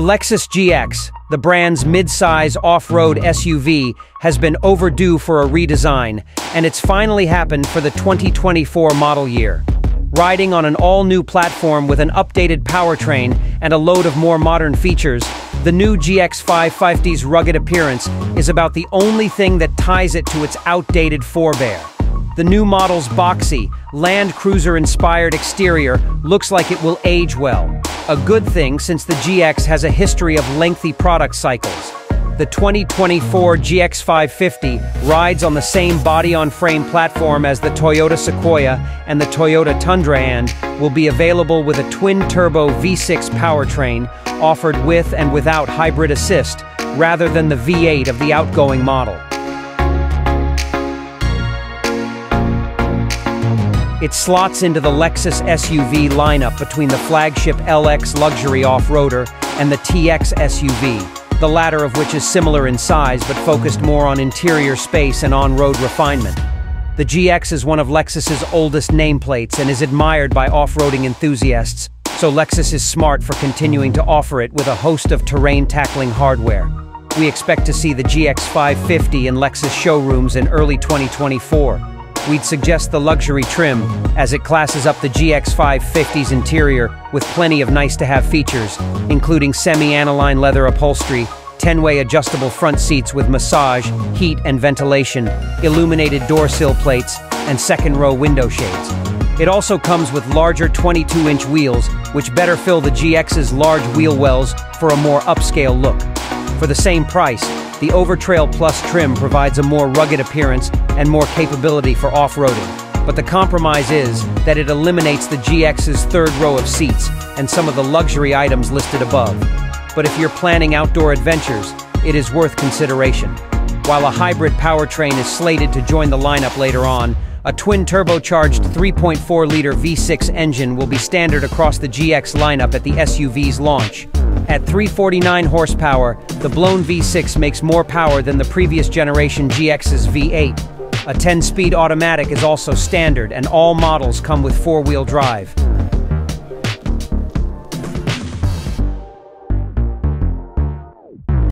The Lexus GX, the brand's mid-size off-road SUV, has been overdue for a redesign, and it's finally happened for the 2024 model year. Riding on an all-new platform with an updated powertrain and a load of more modern features, the new GX 550's rugged appearance is about the only thing that ties it to its outdated forebear. The new model's boxy, Land Cruiser-inspired exterior looks like it will age well. A good thing, since the GX has a history of lengthy product cycles. The 2024 GX 550 rides on the same body-on-frame platform as the Toyota Sequoia and the Toyota Tundra and will be available with a twin-turbo V6 powertrain offered with and without hybrid assist, rather than the V8 of the outgoing model. It slots into the Lexus SUV lineup between the flagship LX luxury off-roader and the TX SUV, the latter of which is similar in size but focused more on interior space and on-road refinement. The GX is one of Lexus's oldest nameplates and is admired by off-roading enthusiasts, so Lexus is smart for continuing to offer it with a host of terrain-tackling hardware. We expect to see the GX 550 in Lexus showrooms in early 2024. We'd suggest the luxury trim, as it classes up the GX 550's interior with plenty of nice-to-have features, including semi-aniline leather upholstery, 10-way adjustable front seats with massage, heat and ventilation, illuminated door sill plates, and second-row window shades. It also comes with larger 22-inch wheels, which better fill the GX's large wheel wells for a more upscale look. For the same price, the Overtrail Plus trim provides a more rugged appearance and more capability for off-roading, but the compromise is that it eliminates the GX's third row of seats and some of the luxury items listed above. But if you're planning outdoor adventures, it is worth consideration. While a hybrid powertrain is slated to join the lineup later on, a twin-turbocharged 3.4-liter V6 engine will be standard across the GX lineup at the SUV's launch. At 349 horsepower, the blown V6 makes more power than the previous generation GX's V8. A 10-speed automatic is also standard, and all models come with four-wheel drive.